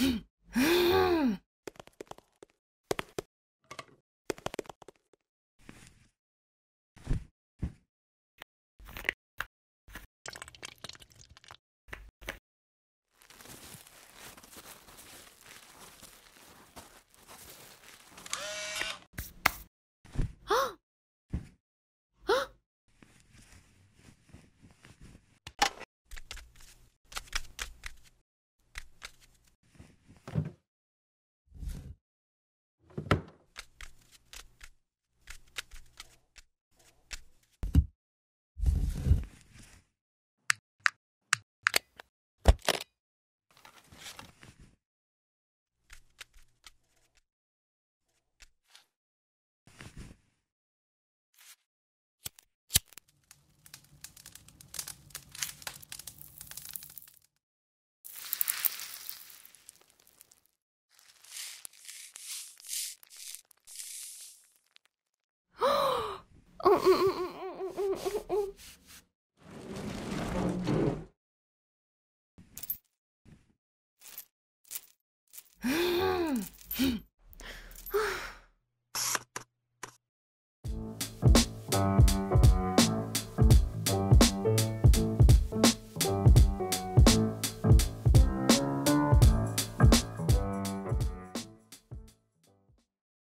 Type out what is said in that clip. Hmm.